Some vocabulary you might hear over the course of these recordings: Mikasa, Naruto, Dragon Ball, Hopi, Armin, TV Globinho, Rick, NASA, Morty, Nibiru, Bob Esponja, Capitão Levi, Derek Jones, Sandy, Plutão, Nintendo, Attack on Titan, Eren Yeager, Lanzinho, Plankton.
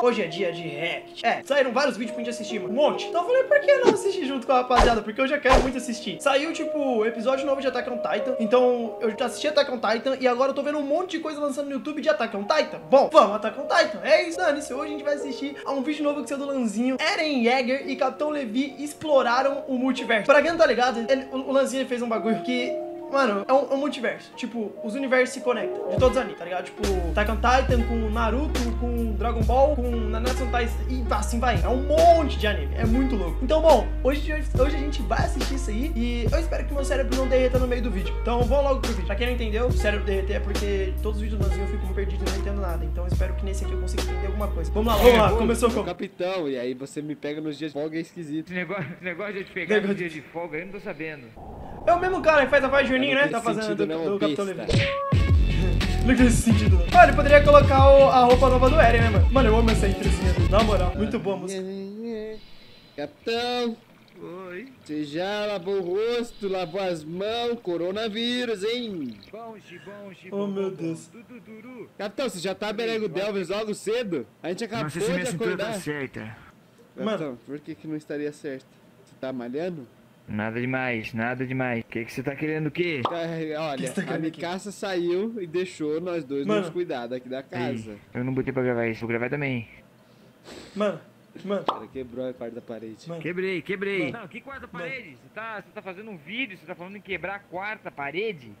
tal. Hoje é dia de react. É, saíram vários vídeos pra gente assistir, mano. Um monte. Então eu falei, por que não assistir junto com a rapaziada? Porque eu já quero muito assistir. Saiu, tipo, episódio novo de Attack on Titan. Então eu já assisti Attack on Titan e agora eu tô vendo um monte de coisa lançando no YouTube de Attack on Titan. Bom, vamos Attack on Titan. É isso, dane-se. Hoje a gente vai assistir a um vídeo novo que saiu do Lanzinho. Eren Yeager e Capitão Levi exploraram o multiverso. Pra quem não tá ligado, o Lanzinho fez um bagulho que... Mano, é um multiverso. Tipo, os universos se conectam de todos os animes, tá ligado? Tipo, Attack on Titan com Naruto, com Dragon Ball, com Naruto e assim vai. É um monte de anime. É muito louco. Então, bom, hoje a gente vai assistir isso aí e eu espero que meu cérebro não derreta no meio do vídeo. Então, vamos logo pro vídeo. Pra quem não entendeu, o cérebro derreter é porque todos os vídeos do Lanzinho eu fico perdido e não entendo nada. Então, eu espero que nesse aqui eu consiga entender alguma coisa. Vamos lá. Começou com... Capitão, e aí você me pega nos dias de folga é esquisito. Esse negócio de eu te pegar nos dias de folga, eu não tô sabendo. É o mesmo cara que faz a voz de Juninho, né? Tá fazendo do Capitão Levi. Não tem sentido, não. Mano, ele poderia colocar a roupa nova do Eren, né, mano? Mano, eu amo essa intrusinha. Na moral, muito boa a música. Capitão. Oi. Você já lavou o rosto, lavou as mãos, coronavírus, hein? Oh, meu Deus. Capitão, você já tá berego Delves logo cedo? A gente acabou de acordar. Tá certa. Capitão, por que não estaria certo? Você tá malhando? Nada demais, nada demais. O que você tá querendo o quê? Olha, a Mikasa saiu e deixou nós dois nos cuidar daqui da casa. Ei, eu não botei pra gravar isso, vou gravar também. Mano. Cara, quebrou a parte da parede. Mano. Quebrei. Mano. Não, que quarta parede? Você tá fazendo um vídeo, você tá falando em quebrar a quarta parede?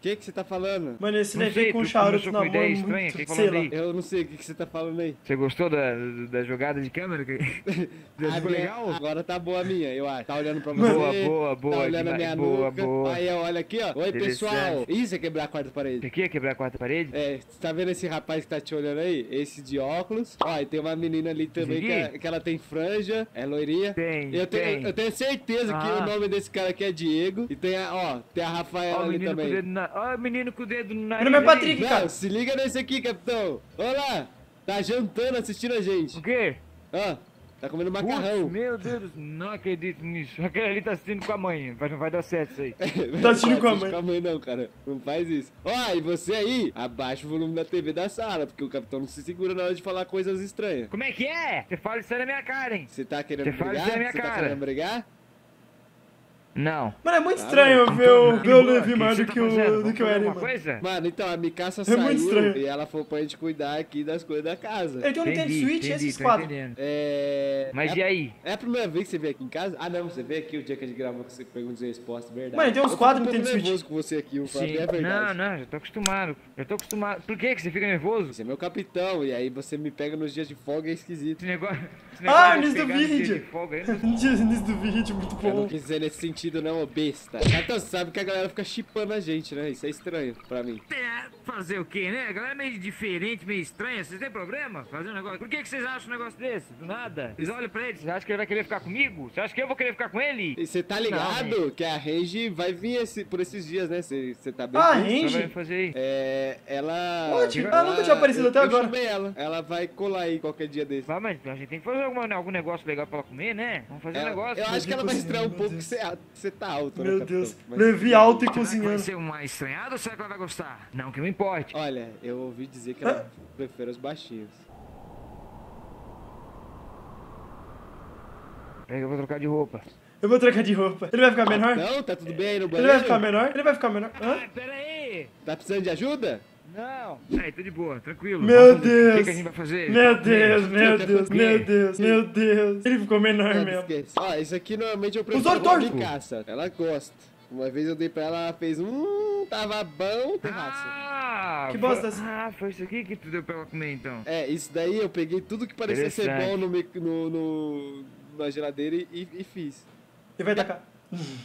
Que você tá falando? Mano, esse Levi com o charuto na mão é muito... Eu não sei o que você tá falando aí. Você gostou da jogada de câmera? Ficou legal? Agora tá boa a minha, eu acho. Tá olhando pra você. Boa. Tá olhando a minha nuca. Aí olha aqui, ó. Oi, pessoal. Isso é quebrar a quarta parede. Você quer quebrar a quarta parede? É, você tá vendo esse rapaz que tá te olhando aí? Esse de óculos. Ó, e tem uma menina ali também que ela tem franja. É loiria. Eu tenho certeza que o nome desse cara aqui é Diego. E tem a Rafaela ali também. Olha o menino com o dedo no nariz. Meu nome é Patrick, cara. Não, se liga nesse aqui, capitão. Olha lá. Tá jantando, assistindo a gente. O quê? Ó, tá comendo macarrão. Ufa, meu Deus, não acredito nisso. Aquele ali tá assistindo com a mãe. Não vai dar certo isso aí. Tá assistindo com a mãe. Não com a mãe não, cara. Não faz isso. Ó, e você aí, abaixa o volume da TV da sala, porque o capitão não se segura na hora de falar coisas estranhas. Como é que é? Você fala isso na minha cara, hein? Você tá querendo brigar? Você tá querendo brigar? Não. Mano, é muito estranho ver o Levi mais do que o Eren, mano. Mano, então, a Mikasa saiu e ela foi pra gente cuidar aqui das coisas da casa. Ele tem um Nintendo Switch e esses quadros. Mas e aí? É a primeira vez que você veio aqui em casa? Ah, não, você veio aqui o dia que a gente gravou que você perguntas e respostas, verdade. Mano, tem uns quadros no Nintendo Switch. Eu tô nervoso com você aqui, o Fábio, é verdade. Não, já tô acostumado. Por que você fica nervoso? Você é meu capitão e aí você me pega nos dias de folga, é esquisito. Ah, início do vídeo! Início do vídeo, muito bom. Eu não quis dizer nesse sentido. Não, besta. Então você sabe que a galera fica chipando a gente, né? Isso é estranho pra mim. Fazer o quê, né? A galera é meio diferente, meio estranha. Vocês têm problema? Fazer um negócio. Por que vocês acham um negócio desse? Do nada. Vocês olham pra ele. Você acha que ele vai querer ficar comigo? Você acha que eu vou querer ficar com ele? E você tá ligado que a Range vai vir por esses dias, né? Você tá bem? Ah, a Range? Ela nunca tinha aparecido até agora. Ela vai colar aí qualquer dia desse. Vai, mas a gente tem que fazer algum negócio legal pra ela comer, né? Vamos fazer um negócio. Eu acho que ela vai estranhar um pouco. Você tá alto, né? Meu Deus, Levi alto e cozinhando. Vai ser uma estranhada ou será que ela vai gostar? Não que me importe. Olha, eu ouvi dizer que ela prefere os baixinhos. Peraí, eu vou trocar de roupa. Ele vai ficar menor? Não, tá tudo bem aí no banheiro. Ele vai ficar menor. Ah, peraí. Tá precisando de ajuda? Não. Aí, tô de boa, tranquilo. Meu Deus. O que a gente vai fazer? Meu Deus. Ele ficou menor mesmo. Ó, isso aqui normalmente eu prefiro da Mikasa. Ela gosta. Uma vez eu dei pra ela, ela fez tava bom, terraço. Que bosta. Foi isso aqui que tu deu pra ela comer, então. É, isso daí eu peguei tudo que parecia ser bom na geladeira e fiz. E vai tacar.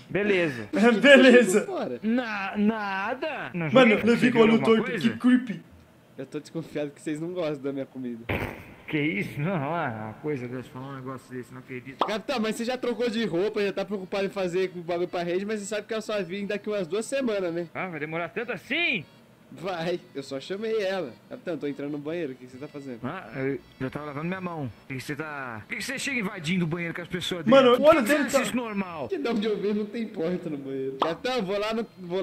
Beleza. Beleza. Nada. Mano, eu fico olhando torto. Que creepy. Eu tô desconfiado que vocês não gostam da minha comida. Que isso? Não, uma coisa, Deus, falar um negócio desse, não acredito. Capitão, mas você já trocou de roupa, já tá preocupado em fazer com o bagulho pra rede, mas você sabe que ela só vai vir daqui umas 2 semanas, né? Ah, vai demorar tanto assim? Vai, eu só chamei ela. Capitão, tô entrando no banheiro, o que você tá fazendo? Ah, eu tava lavando minha mão. O que você tá... Por que você chega invadindo o banheiro com as pessoas dentro? Mano, olha dentro tá... Isso normal. Que dá de ouvir, não tem porta no banheiro. Capitão, vou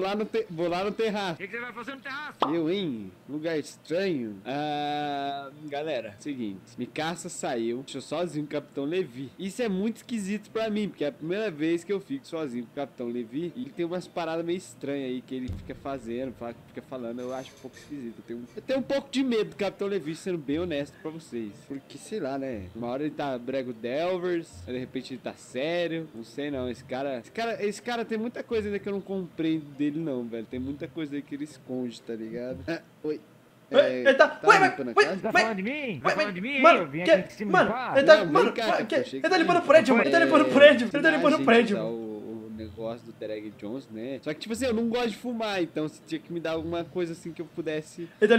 lá no terraço. O que você vai fazer no terraço? Eu, hein? Lugar estranho. Ah, galera, seguinte. Mikasa saiu, deixou sozinho com o Capitão Levi. Isso é muito esquisito pra mim, porque é a primeira vez que eu fico sozinho com o Capitão Levi. E ele tem umas paradas meio estranhas aí que ele fica fazendo, fica falando. Eu acho um pouco esquisito. Eu tenho um pouco de medo do Capitão Levi, sendo bem honesto pra vocês. Porque, sei lá, né? Uma hora ele tá brego Delvers, aí de repente ele tá sério. Não sei, não. Esse cara tem muita coisa ainda que eu não comprei dele, não, velho. Tem muita coisa aí que ele esconde, tá ligado? Oi. É, ele tá... Ué, tá falando de mim? Mano, ele tá limpando o prédio, mano. Ele tá limpando o prédio. Negócio do Derek Jones, né? Só que, tipo assim, eu não gosto de fumar, então você tinha que me dar alguma coisa assim que eu pudesse... Ele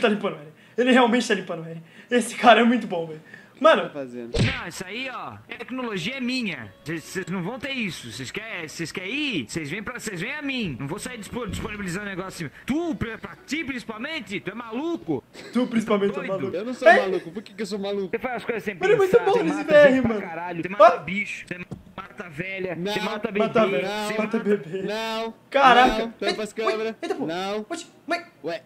tá limpando, velho. Ele realmente tá limpando, velho. Esse cara é muito bom, velho. Mano... Tá fazendo? Não, isso aí, ó, tecnologia é minha. Vocês não vão ter isso. Vocês querem ir? Vocês vêm a mim. Não vou sair disponibilizando negócio assim. Ti principalmente, tu é maluco. Tu principalmente tá maluco. Eu não sou maluco, por que eu sou maluco? Você faz as coisas sem pensar. Mas é muito bom nesse VR, mano. Caralho. Você mata bicho, você mata velha, você mata bebê. Mata bebê. Não. Caraca. Tampa as câmeras. Não. Ué.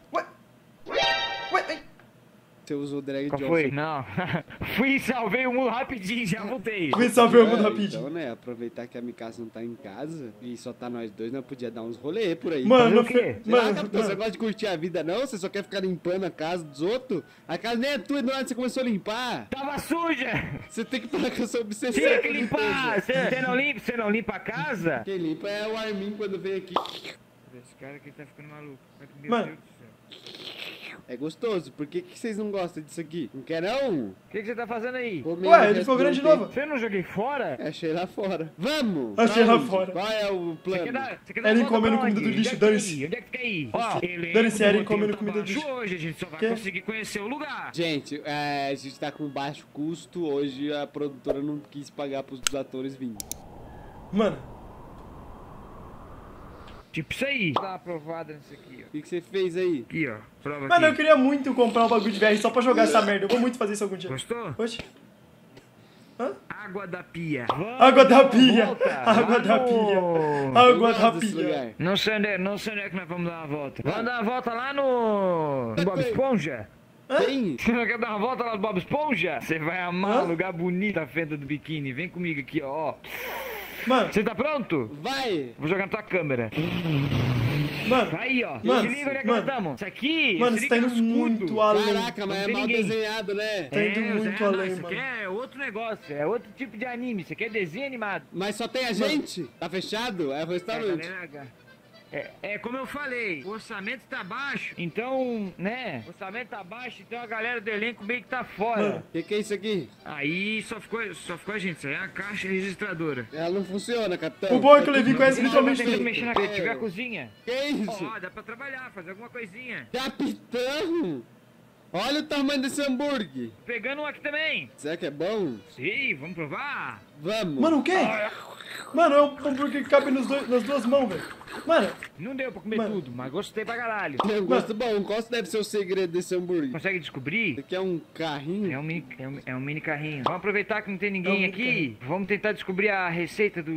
Você usou o Drag Johnson. Foi? Não. Fui e salvei o mundo rapidinho, já voltei. Então, né, aproveitar que a Mikasa não tá em casa e só tá nós dois, nós podia dar uns rolê por aí. Mano, o quê? Capitão, você gosta de curtir a vida, não? Você só quer ficar limpando a casa dos outros? A casa nem é tua, do nada você começou a limpar. Tava suja! Você tem que parar com a sua obsessão. Você tem que limpar! Você não limpa a casa? Quem limpa é o Armin quando vem aqui. Esse cara aqui tá ficando maluco. Mano. É gostoso, por que vocês não gostam disso aqui? Não quer não? O que você tá fazendo aí? Ué, ele ficou grande de novo. Você não joguei fora? Achei lá fora. Vamos! Achei lá fora. Qual é o plano? Eren comendo comida do lixo, dane-se. Onde é que quer ir? Dane-se, Eren comendo comida do lixo. Hoje a gente só vai conseguir conhecer o lugar. Gente, a gente tá com baixo custo. Hoje a produtora não quis pagar pros atores virem. Mano. Tipo isso aí. Tá aprovado nisso aqui, ó. O que você fez aí? Aqui, ó. Prova aqui. Mano, eu queria muito comprar um bagulho de VR só pra jogar essa merda. Eu vou muito fazer isso algum dia. Gostou? Oxe. Hã? Água da pia. Água da pia. Não sei onde é que nós vamos dar uma volta. Vamos dar uma volta lá no... Bob Esponja? Hein? Você não quer dar uma volta lá no Bob Esponja? Você vai amar o lugar bonito da fenda do biquíni. Vem comigo aqui, ó. Mano, você tá pronto? Vai! Vou jogar na tua câmera. Mano, aí ó, mano, se liga onde é que nós estamos. Isso aqui, mano, isso tá indo muito além. Caraca, mas é mal desenhado, né? Tá indo muito além, mano. Isso aqui é outro negócio, é outro tipo de anime. Isso aqui é desenho animado. Mas só tem a gente? Tá fechado? É o restaurante. É como eu falei, o orçamento tá baixo, então, né? O orçamento tá baixo, então a galera do elenco meio que tá fora. O que é isso aqui? Aí só ficou a gente, isso aí é a caixa registradora. Ela não funciona, capitão. O bom é que o Levi conhece literalmente tudo. Mexer na tiver cozinha. Que é isso? Ó, dá pra trabalhar, fazer alguma coisinha. Capitão! Olha o tamanho desse hambúrguer. Pegando um aqui também. Será que é bom? Sim, vamos provar. Vamos. Mano, o quê? Mano, é um hambúrguer que cabe nas duas mãos, velho. Mano. Não deu pra comer tudo, mas gostei pra caralho. Eu gosto, bom, qual deve ser o segredo desse hambúrguer? Consegue descobrir? Isso aqui é um carrinho? É um mini carrinho. Vamos aproveitar que não tem ninguém aqui. Vamos tentar descobrir a receita do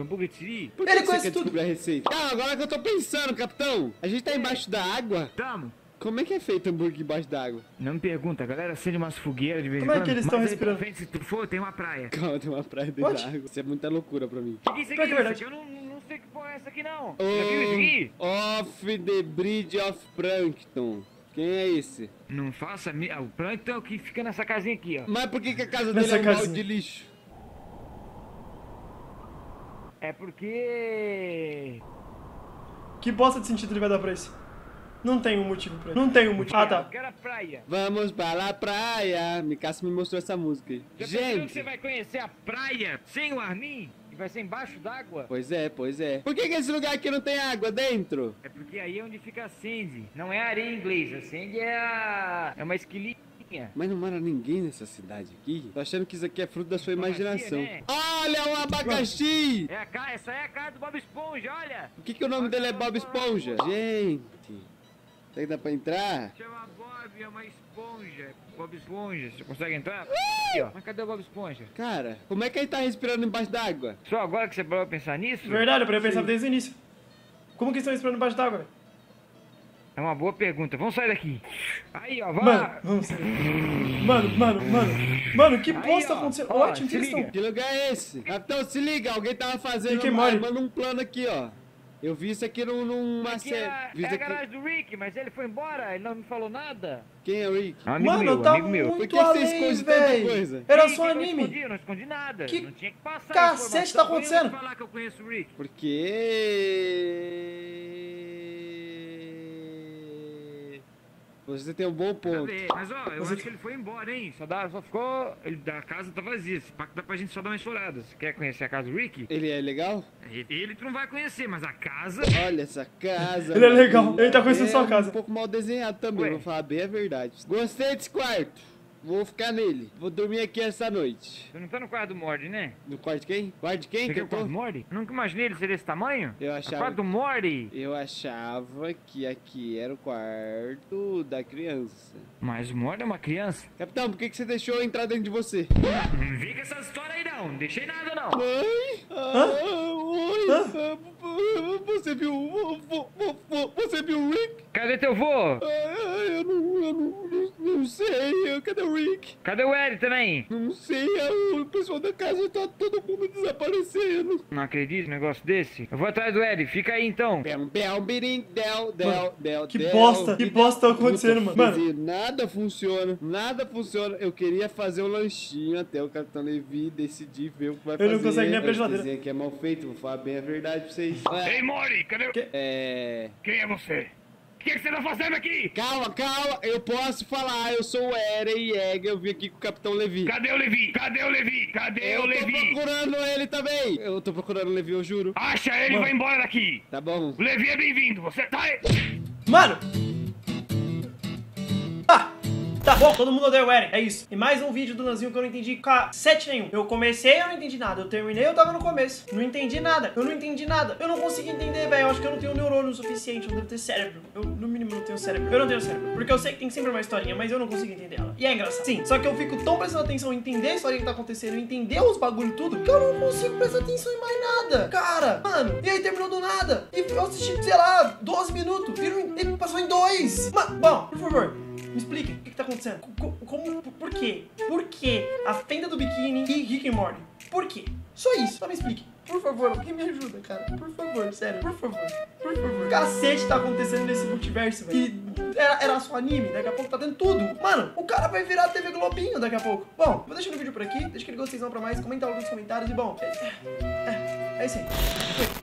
hambúrguer de siri. Por que ele conhece tudo. A receita? Ah, agora que eu tô pensando, capitão. A gente tá embaixo da água. Tamo. Como é que é feito hambúrguer embaixo d'água? Não me pergunta, a galera acende umas fogueiras de vez em quando. Como é que eles estão respirando? Frente, se tu for, tem uma praia. Calma, tem uma praia dentro d'água. Isso é muita loucura pra mim. O que isso aqui? Eu não sei que porra é essa aqui, não. Já viu isso aqui? Off the Bridge of Plankton. Quem é esse? Não faça... O Plankton é o que fica nessa casinha aqui, ó. Mas por que a casa dele é um balde de lixo? É porque... Que bosta de sentido ele vai dar pra isso? Não tem um motivo pra ele. Não tem um motivo. Ah, tá. Eu quero a praia. Vamos para a praia. Mikasa me mostrou essa música aí. Já pensou que você vai conhecer a praia sem o Armin? E vai ser embaixo d'água? Pois é. Por que esse lugar aqui não tem água dentro? É porque aí é onde fica a Sandy. Não é areia inglesa. A Sandy é uma esquilinha. Mas não mora ninguém nessa cidade aqui. Tô achando que isso aqui é fruto da sua imaginação. Né? Olha o abacaxi! Essa é a cara do Bob Esponja, olha! Por que o nome dele é Bob Esponja? Gente... Será que dá pra entrar? Chama Bob, é uma esponja. Bob Esponja, você consegue entrar? Mas cadê o Bob Esponja? Cara, como é que ele tá respirando embaixo d'água? Só agora que você parou pra pensar nisso? Verdade, eu parei pensar desde o início. Como que eles estão respirando embaixo d'água? É uma boa pergunta, vamos sair daqui. Aí, ó, vamos lá. Vamos sair. Mano, que bosta aconteceu? Ótimo, que eles estão... Que lugar é esse? Capitão, se liga, alguém tava fazendo um plano aqui, ó. Eu vi isso aqui numa série. É a garagem do Rick, mas ele foi embora, ele não me falou nada. Quem é o Rick? Um amigo meu, tá amigo meu. Por que você esconde tanta coisa? Era só anime. Não escondi nada. Que não tinha que passar. Cacete tá acontecendo? Eu não vou falar que eu conheço o Rick. Por quê? Você tem um bom ponto. Mas ó, eu acho que ele foi embora, hein? Só ficou... A casa tá vazia. Esse pacto dá pra gente só dar uma explorada. Você quer conhecer a casa do Rick? Ele é legal? Ele tu não vai conhecer, mas a casa... Olha essa casa. Ele é legal. Ele tá conhecendo sua casa. Um pouco mal desenhado também. Vou falar bem a verdade. Gostei desse quarto. Vou ficar nele. Vou dormir aqui essa noite. Você não tá no quarto do Morty, né? No quarto de quem? Quarto de quem? Você quer o quarto do Morty? Eu nunca imaginei ele ser desse tamanho. Eu achava... O quarto do Morty. Eu achava que aqui era o quarto da criança. Mas o Morty é uma criança. Capitão, por que você deixou eu entrar dentro de você? Não vem com essa história aí, não. Não deixei nada, não. Mãe? Oi? Você viu o Rick? Cadê teu vô? Eu não sei. Cadê o Rick? Cadê o Eren também? Não sei. O pessoal da casa tá todo mundo desaparecendo. Não acredito num negócio desse. Eu vou atrás do Eren. Fica aí então. Que bosta tá acontecendo, mano. Nada funciona. Eu queria fazer um lanchinho até o Capitão Levi decidir ver o que vai fazer. Eu não consigo nem abrir a geladeira. Esse aqui é mal feito. Vou falar bem a verdade pra vocês. Ei, Mori, cadê o... Quem é você? O que você tá fazendo aqui? Calma, eu posso falar, eu sou o Eren Yeager, eu vim aqui com o Capitão Levi. Cadê o Levi? Eu tô procurando ele também. Eu tô procurando o Levi, eu juro. Acha ele e vai embora daqui. Tá bom. O Levi é bem-vindo, você tá... Mano! Tá bom, todo mundo odeia o Eren, é isso. E mais um vídeo do Lanzinho que eu não entendi cacete nenhum. Eu comecei, eu não entendi nada. Eu terminei, eu tava no começo. Não entendi nada. Eu não consegui entender, velho. Eu acho que eu não tenho neurônio suficiente, eu não devo ter cérebro. Eu, no mínimo, não tenho cérebro. Eu não tenho cérebro. Porque eu sei que tem sempre uma historinha, mas eu não consigo entender ela. E é engraçado. Sim, só que eu fico tão prestando atenção em entender a história que tá acontecendo, entender os bagulho tudo, que eu não consigo prestar atenção em mais nada. Cara, mano, e aí terminou do nada. E eu assisti, sei lá, 12 minutos. Ele passou em 2. Mas, bom, por favor, me expliquem o que tá acontecendo. Como? Por quê? Por quê? A Fenda do Biquíni e Rick and Morty. Por quê? Só isso. Só me explique. Por favor, alguém me ajuda, cara. Por favor, sério. Por favor. Cacete tá acontecendo nesse multiverso, velho. Era só anime, daqui a pouco tá dentro tudo. Mano, o cara vai virar TV Globinho daqui a pouco. Bom, vou deixando o vídeo por aqui. Deixa aquele gostezão pra mais. Comenta algo nos comentários e bom. É isso aí. Foi.